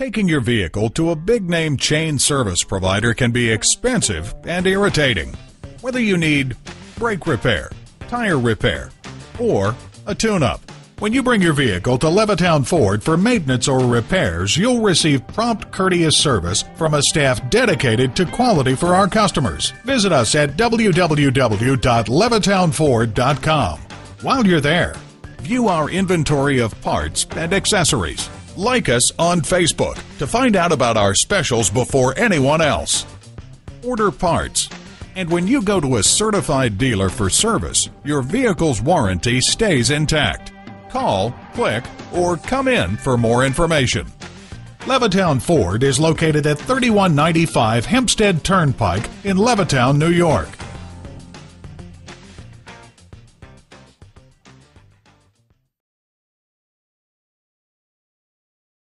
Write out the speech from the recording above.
Taking your vehicle to a big-name chain service provider can be expensive and irritating. Whether you need brake repair, tire repair, or a tune-up, when you bring your vehicle to Levittown Ford for maintenance or repairs, you'll receive prompt, courteous service from a staff dedicated to quality for our customers. Visit us at www.levittownford.com. While you're there, view our inventory of parts and accessories. Like us on Facebook to find out about our specials before anyone else. Order parts, and when you go to a certified dealer for service, your vehicle's warranty stays intact. Call, click, or come in for more information. Levittown Ford is located at 3195 Hempstead Turnpike in Levittown, New York.